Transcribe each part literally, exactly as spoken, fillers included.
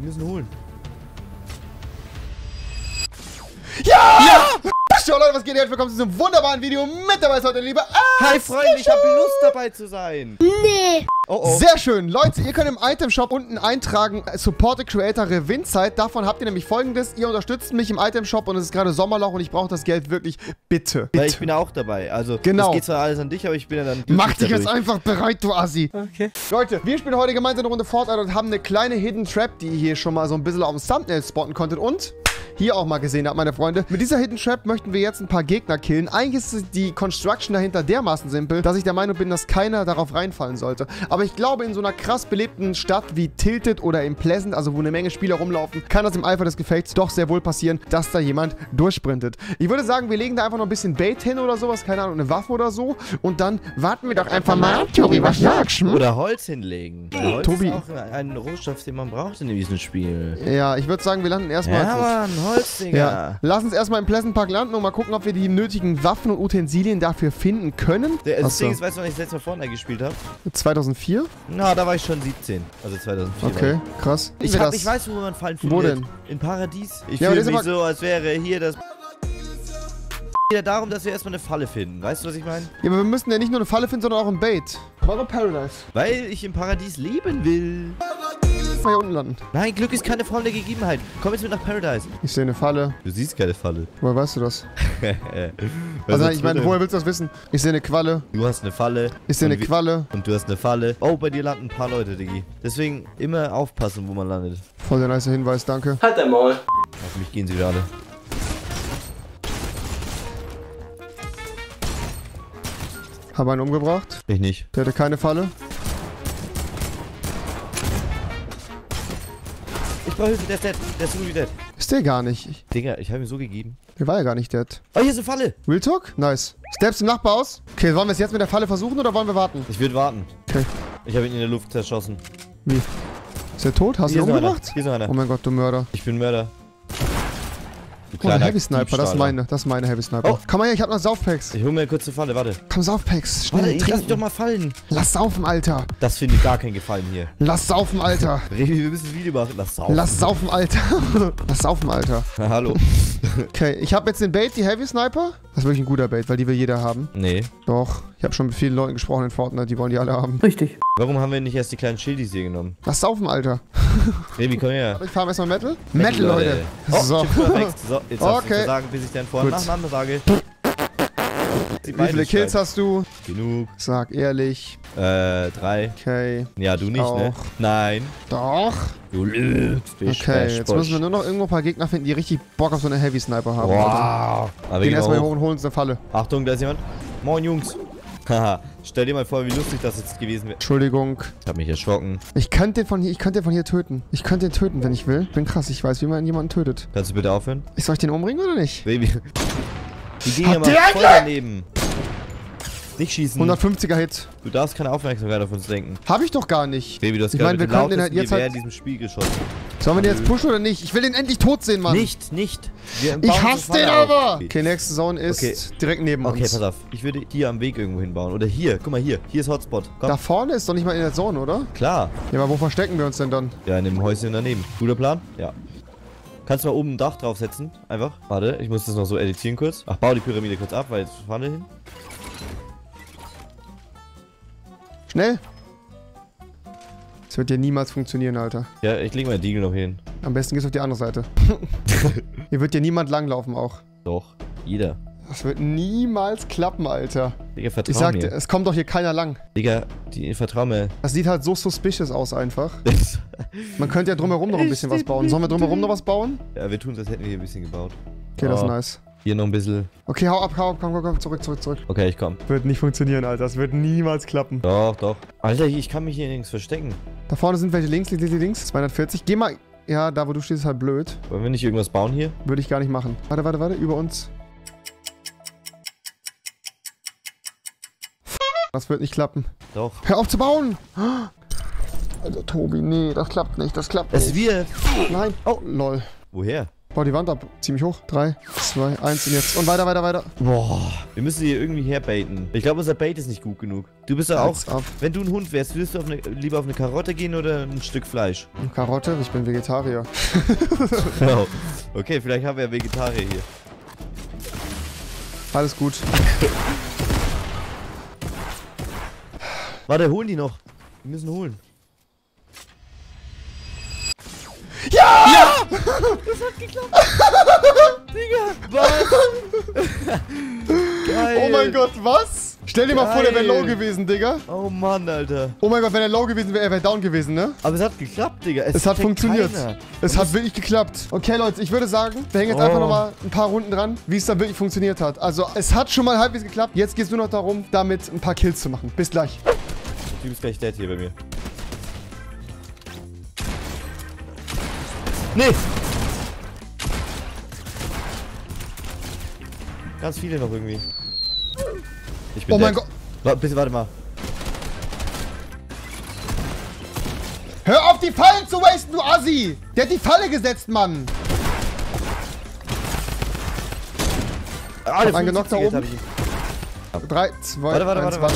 Wir müssen holen. Ja! Ja! Ciao Leute, was geht ihr? Willkommen zu einem wunderbaren Video. Mit dabei ist heute, liebe... Ah, hi Freunde, ich habe Lust dabei zu sein. Nee. Oh, oh. Sehr schön. Leute, ihr könnt im Itemshop unten eintragen, Support the Creator rewinside. Davon habt ihr nämlich folgendes. Ihr unterstützt mich im Itemshop und es ist gerade Sommerloch und ich brauche das Geld wirklich. Bitte. Bitte. Weil ich bin auch dabei. Also, genau. Das geht zwar alles an dich, aber ich bin ja dann... Mach dich jetzt einfach bereit, du Assi. Okay. Leute, wir spielen heute gemeinsam eine Runde Fortnite und haben eine kleine Hidden Trap, die ihr hier schon mal so ein bisschen auf dem Thumbnail spotten konntet und... hier auch mal gesehen habt, meine Freunde. Mit dieser Hidden Trap möchten wir jetzt ein paar Gegner killen. Eigentlich ist die Construction dahinter dermaßen simpel, dass ich der Meinung bin, dass keiner darauf reinfallen sollte. Aber ich glaube, in so einer krass belebten Stadt wie Tilted oder in Pleasant, also wo eine Menge Spieler rumlaufen, kann das im Eifer des Gefechts doch sehr wohl passieren, dass da jemand durchsprintet. Ich würde sagen, wir legen da einfach noch ein bisschen Bait hin oder sowas, keine Ahnung, eine Waffe oder so. Und dann warten wir doch einfach mal ab, Tobi, was sagst du? Oder Holz hinlegen. Ja, Holz Tobi. Ist auch ein Rohstoff, den man braucht in diesem Spiel. Ja, ich würde sagen, wir landen erstmal... Ja, Holz, Digga. Ja. Lass uns erstmal im Pleasant Park landen und mal gucken, ob wir die nötigen Waffen und Utensilien dafür finden können. Der, das Ding ist, weißt du, wann ich das letzte Mal Fortnite gespielt habe? zweitausendvier? Na, da war ich schon siebzehn. Also zweitausendvier. Okay, krass. Ich, hab, ich weiß, wo man fallen findet. Wo denn? In Paradies. Ich ja, fühle mich so, als wäre hier das... Es geht ja darum, dass wir erstmal eine Falle finden. Weißt du, was ich meine? Ja, aber wir müssen ja nicht nur eine Falle finden, sondern auch ein Bait. Warum Paradise? Weil ich im Paradies leben will. Mal hier unten landen. Nein, Glück ist keine Form der Gegebenheit. Komm jetzt mit nach Paradise. Ich sehe eine Falle. Du siehst keine Falle. Woher weißt du das? Also ich meine, woher willst du das wissen? Ich sehe eine Qualle. Du hast eine Falle. Ich sehe eine Qualle. Und du hast eine Falle. Oh, bei dir landen ein paar Leute, Diggi. Deswegen immer aufpassen, wo man landet. Voll der nice Hinweis, danke. Halt dein Maul. Auf mich gehen sie gerade. Habe einen umgebracht. Ich nicht. Der hatte keine Falle. Ich brauche Hilfe, der ist dead. Der ist so wie dead. Ist der gar nicht. Ich Digga, ich habe ihm so gegeben. Der war ja gar nicht dead. Oh, hier ist eine Falle. Real Talk? Nice. Steps im Nachbarhaus. Okay, wollen wir es jetzt mit der Falle versuchen oder wollen wir warten? Ich würde warten. Okay. Ich habe ihn in der Luft zerschossen. Wie? Ist der tot? Hast du ihn umgebracht? Hier ist noch einer. Oh mein Gott, du Mörder. Ich bin Mörder. Oh, ein Heavy Sniper, das ist meine, das ist meine Heavy Sniper. Oh. Komm mal her, ich hab noch Saufpacks. Ich hol mir kurz eine Falle, warte. Komm, Saufpacks, schnell, warte, ich lass mich doch mal fallen. Lass saufen, Alter. Das finde ich gar keinen Gefallen hier. Lass saufen, Alter. Revi, wir müssen ein Video machen, lass saufen. Lass saufen, Alter. Lass saufen, Alter. Na, hallo. Okay, ich hab jetzt den Bait, die Heavy Sniper. Das ist wirklich ein guter Bait, weil die will jeder haben. Nee. Doch, ich hab schon mit vielen Leuten gesprochen in Fortnite, die wollen die alle haben. Richtig. Warum haben wir nicht erst die kleinen Schildis hier genommen? Lass saufen, Alter. Revi, komm her. Ich fahr erstmal Metal. Metal, Metal Leute. Oh, so. So, jetzt okay. Hast du zu sagen, bis ich deinen Vor- und Nachnamen sage. Wie viele Kills hast du? Genug. Sag ehrlich. Äh, drei. Okay. Ja, du nicht, auch. Ne? Nein. Doch. Du lügst. Okay, jetzt müssen wir nur noch irgendwo ein paar Gegner finden, die richtig Bock auf so eine Heavy Sniper haben. Wow. Aber gehen erstmal hoch und holen uns eine Falle. Achtung, da ist jemand. Moin, Jungs. Haha, stell dir mal vor, wie lustig das jetzt gewesen wäre. Entschuldigung. Ich hab mich erschrocken. Ich könnte den von hier, ich könnte den von hier töten. Ich könnte den töten, wenn ich will. Ich bin krass, ich weiß, wie man jemanden tötet. Kannst du bitte aufhören? Ich soll ich den umbringen oder nicht? Baby. Die gehen ja mal voll daneben. Nicht schießen. hundertfünfziger Hit. Du darfst keine Aufmerksamkeit auf uns denken. Hab ich doch gar nicht. Baby, du hast ich gerade meine, wir können den halt jetzt halt in diesem Spiel geschossen. Sollen wir den jetzt pushen oder nicht? Ich will den endlich tot sehen, Mann. Nicht, nicht. Wir ich hasse den aber. Auf. Okay, nächste Zone ist okay. Direkt neben okay, uns. Okay, pass auf. Ich würde hier am Weg irgendwo hinbauen. Oder hier. Guck mal, hier. Hier ist Hotspot. Komm. Da vorne ist doch nicht mal in der Zone, oder? Klar. Ja, aber wo verstecken wir uns denn dann? Ja, in dem Häuschen daneben. Guter Plan? Ja. Kannst du mal oben ein Dach draufsetzen? Einfach. Warte, ich muss das noch so editieren kurz. Ach, bau die Pyramide kurz ab, weil jetzt fahren wir hin. Schnell! Das wird ja niemals funktionieren, Alter. Ja, ich leg meinen Diegel noch hin. Am besten geht's auf die andere Seite. Hier wird ja niemand langlaufen auch. Doch, jeder. Das wird niemals klappen, Alter. Digga, vertrau ich sagte, mir. Es kommt doch hier keiner lang. Digga, die vertrau mir. Das sieht halt so suspicious aus einfach. Man könnte ja drumherum noch ein bisschen was bauen. Sollen wir drumherum noch was bauen? Ja, wir tun das, hätten wir hier ein bisschen gebaut. Okay, oh. Das ist nice. Hier noch ein bisschen. Okay, hau ab, hau ab, komm, komm, komm, zurück, zurück, zurück. Okay, ich komm. Wird nicht funktionieren, Alter. Das wird niemals klappen. Doch, doch. Alter, ich kann mich hier links verstecken. Da vorne sind welche links, links, links. zweihundertvierzig. Geh mal. Ja, da wo du stehst, ist halt blöd. Wollen wir nicht irgendwas bauen hier? Würde ich gar nicht machen. Warte, warte, warte. Über uns. Das wird nicht klappen. Doch. Hör auf zu bauen! Alter, Tobi, nee, das klappt nicht, das klappt nicht. Das ist wir. Nein. Oh, lol. Woher? Bau die Wand ab. Ziemlich hoch. drei, zwei, eins und jetzt. Und weiter, weiter, weiter. Boah. Wir müssen hier irgendwie herbaiten. Ich glaube, unser Bait ist nicht gut genug. Du bist ja auch... Ab. Wenn du ein Hund wärst, würdest du auf eine, lieber auf eine Karotte gehen oder ein Stück Fleisch? Eine Karotte? Ich bin Vegetarier. Genau. Okay, vielleicht haben wir ja Vegetarier hier. Alles gut. Warte, holen die noch. Wir müssen holen. Ja! Ja! Das hat geklappt. Digga, was? Geil. Oh mein Gott, was? Stell dir Geil. mal vor, der wäre low gewesen, Digga. Oh Mann, Alter. Oh mein Gott, wenn er low gewesen wäre, er wäre down gewesen, ne? Aber es hat geklappt, Digga. Es, es hat funktioniert. Keiner. Es Und hat wirklich geklappt. Okay, Leute, ich würde sagen, wir hängen jetzt oh. einfach nochmal ein paar Runden dran, wie es da wirklich funktioniert hat. Also, es hat schon mal halbwegs geklappt. Jetzt geht es nur noch darum, damit ein paar Kills zu machen. Bis gleich. Du bist gleich dead hier bei mir. Nee! Ganz viele noch irgendwie. Ich bin oh mein Gott! Bitte, warte mal. Hör auf, die Fallen zu wasten, du Assi! Der hat die Falle gesetzt, Mann! Ah, ich hab einen genockt da oben. drei, zwei, warte, warte, warte, warte.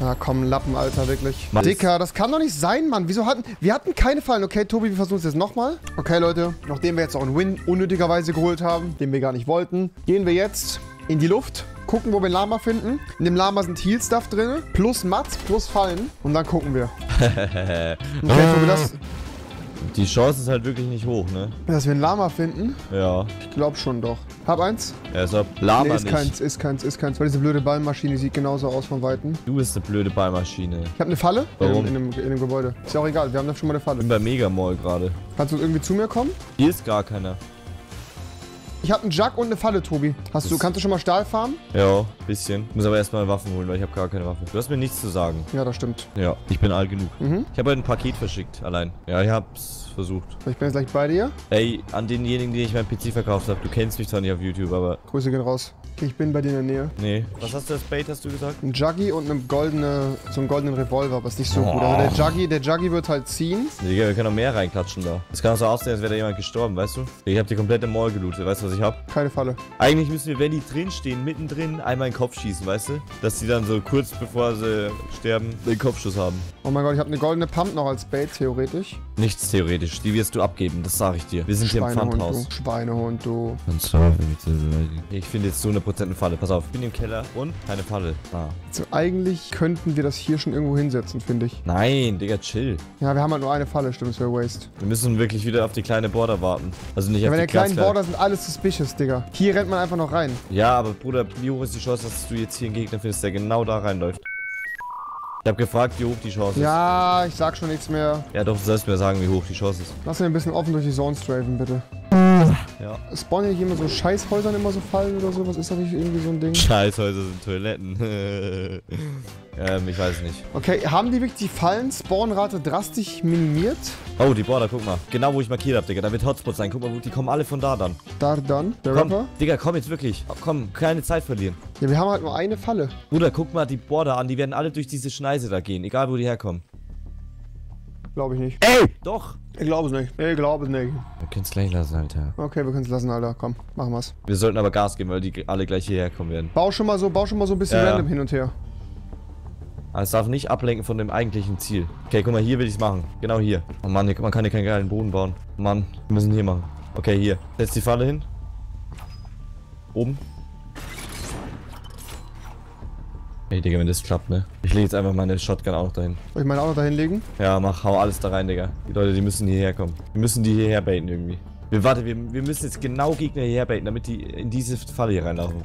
Na komm, Lappen, Alter, wirklich. Mann. Dicker, das kann doch nicht sein, Mann. Wieso hatten... Wir hatten keine Fallen. Okay, Tobi, wir versuchen es jetzt nochmal. Okay, Leute, nachdem wir jetzt auch einen Win unnötigerweise geholt haben, den wir gar nicht wollten, gehen wir jetzt in die Luft, gucken, wo wir ein Lama finden. In dem Lama sind Heal-Stuff drin, plus Mats, plus Fallen. Und dann gucken wir. Okay, Tobi, das... Die Chance ist halt wirklich nicht hoch, ne? Dass wir ein Lama finden? Ja. Ich glaube schon doch. Hab eins? Ja, ist ab Lama nee, ist nicht. keins, ist keins, ist keins. Weil diese blöde Ballmaschine sieht genauso aus von Weitem. Du bist eine blöde Ballmaschine. Ich hab eine Falle? Warum? In, in, dem, in dem Gebäude. Ist ja auch egal, wir haben da schon mal eine Falle. Ich bin bei Mega Mall gerade. Kannst du irgendwie zu mir kommen? Hier ist gar keiner. Ich hab einen Jug und eine Falle, Tobi. Hast das du, kannst du schon mal Stahl farmen? Ja, bisschen. Ich muss aber erstmal Waffen holen, weil ich habe gar keine Waffen. Du hast mir nichts zu sagen. Ja, das stimmt. Ja, ich bin alt genug. Mhm. Ich habe halt ein Paket verschickt, allein. Ja, ich hab's versucht. Ich bin jetzt gleich bei dir. Ey, an denjenigen, den ich meinen P C verkauft habe. Du kennst mich zwar nicht auf YouTube, aber... Grüße gehen raus. Okay, ich bin bei dir in der Nähe. Nee. Was hast du als Bait, hast du gesagt? Ein Juggy und eine goldene, so einen goldenen Revolver, aber ist nicht so oh. gut. Aber der Juggy, der Juggy wird halt ziehen. Digga, wir können noch mehr reinklatschen da. Das kann auch so aussehen, als wäre da jemand gestorben, weißt du? Ich habe die komplette Mall gelootet, weißt du, was ich habe? Keine Falle. Eigentlich müssen wir, wenn die drinstehen, mittendrin einmal in den Kopf schießen, weißt du? Dass die dann so kurz bevor sie sterben, den Kopfschuss haben. Oh mein Gott, ich habe eine goldene Pump noch als Bait, theoretisch. Nichts theoretisch, die wirst du abgeben, das sage ich dir. Wir sind hier im Pfandhaus. Schweinehund, du. Ich finde jetzt so eine Prozent eine Falle. Pass auf, ich bin im Keller und keine Falle. Ah. Also eigentlich könnten wir das hier schon irgendwo hinsetzen, finde ich. Nein, Digga, chill. Ja, wir haben halt nur eine Falle, stimmt, es wäre Waste. Wir müssen wirklich wieder auf die kleine Border warten. Also nicht ja, auf die kleinen Border sind alles suspicious, Digga. Hier rennt man einfach noch rein. Ja, aber Bruder, wie hoch ist die Chance, dass du jetzt hier einen Gegner findest, der genau da reinläuft? Ich hab gefragt, wie hoch die Chance ja, ist. Ja, ich sag schon nichts mehr. Ja doch, du sollst mir sagen, wie hoch die Chance ist. Lass mir ein bisschen offen durch die Zone strafen, bitte. Ja. Spawnen hier immer so Scheißhäusern immer so Fallen oder so? Was ist das nicht irgendwie so ein Ding? Scheißhäuser sind Toiletten. ähm, ich weiß nicht. Okay, haben die wirklich die Fallen-Spawnrate drastisch minimiert? Oh, die Border, guck mal. Genau, wo ich markiert habe, Digga. Da wird Hotspot sein. Guck mal, die kommen alle von da dann. Da dann? Der komm, Rapper? Digga, komm jetzt wirklich. Komm, keine Zeit verlieren. Ja, wir haben halt nur eine Falle. Bruder, guck mal die Border an. Die werden alle durch diese Schneise da gehen. Egal, wo die herkommen. Glaube ich nicht. Ey! Doch! Ich glaube es nicht. Ich glaube es nicht. Wir können es gleich lassen, Alter. Okay, wir können es lassen, Alter. Komm, machen wir's. Wir sollten aber Gas geben, weil die alle gleich hierher kommen werden. Bau schon mal so, bau schon mal so ein bisschen ja. random hin und her. Aber es darf nicht ablenken von dem eigentlichen Ziel. Okay, guck mal, hier will ich es machen. Genau hier. Oh Mann, hier, man kann hier keinen geilen Boden bauen. Mann, wir müssen hier machen. Okay, hier. Setz die Falle hin. Oben. Ey, Digga, wenn das klappt, ne? Ich lege jetzt einfach meine Shotgun auch dahin. Soll ich meine auch noch dahin legen? Ja, mach, hau alles da rein, Digga. Die Leute, die müssen hierher kommen. Wir müssen die hierher baiten irgendwie. Wir, warte, wir, wir müssen jetzt genau Gegner hierher baiten, damit die in diese Falle hier reinlaufen.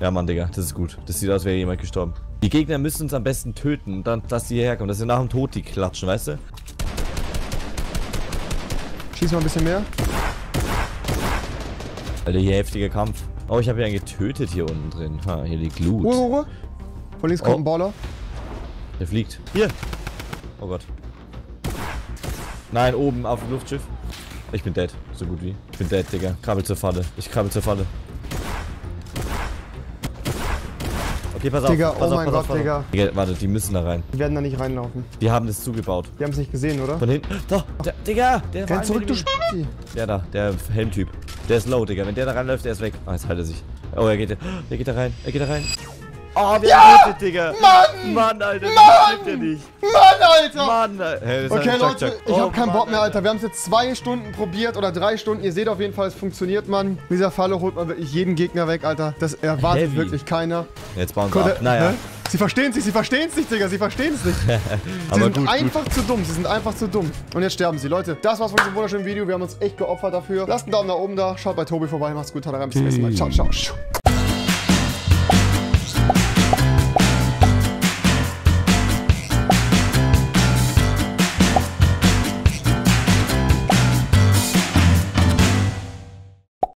Ja, Mann, Digga, das ist gut. Das sieht aus, als wäre jemand gestorben. Die Gegner müssen uns am besten töten, dann, dass die hierher kommen. Dass wir nach dem Tod die klatschen, weißt du? Schieß mal ein bisschen mehr. Alter, hier heftiger Kampf. Oh, ich habe ja einen getötet hier unten drin. Ha, hier liegt Loot. Ruhe, Ruhe. Von links kommt ein Baller. Der fliegt. Hier. Oh Gott. Nein, oben auf dem Luftschiff. Ich bin dead. So gut wie. Ich bin dead, Digga. Krabbel zur Falle. Ich krabbel zur Falle. Okay, pass auf, Digga, pass oh auf, mein pass Gott, auf, Digga. Digga, warte, die müssen da rein. Die werden da nicht reinlaufen. Die haben das zugebaut. Die haben es nicht gesehen, oder? Von hinten. Doch, der, Digga, der renn zurück, du Spasti. Der da, der Helmtyp. Der ist low, Digga. Wenn der da reinläuft, der ist weg. Ah, jetzt halt er sich. Oh, er geht da, er geht da rein, er geht da rein. Oh, der ja! Hittet, Digga. Mann! Mann, Alter, Mann! Der nicht. Mann, Alter! Mann, Alter! Hey, okay, Leute, Chuck, Chuck. ich oh, hab keinen Bock mehr, Alter. Wir haben es jetzt zwei Stunden probiert oder drei Stunden. Ihr seht auf jeden Fall, es funktioniert, Mann. In dieser Falle holt man wirklich jeden Gegner weg, Alter. Das erwartet Heavy. wirklich keiner. Jetzt bauen wir ab. Naja. Hä? Sie verstehen sich, sie verstehen es nicht, Digga, sie verstehen es nicht. Sie sind gut, einfach gut. zu dumm, sie sind einfach zu dumm. Und jetzt sterben sie, Leute. Das war's von diesem wunderschönen Video. Wir haben uns echt geopfert dafür. Lasst einen Daumen nach oben da. Schaut bei Tobi vorbei, macht's gut, haut rein, bis zum nächsten Mal. Ciao, ciao.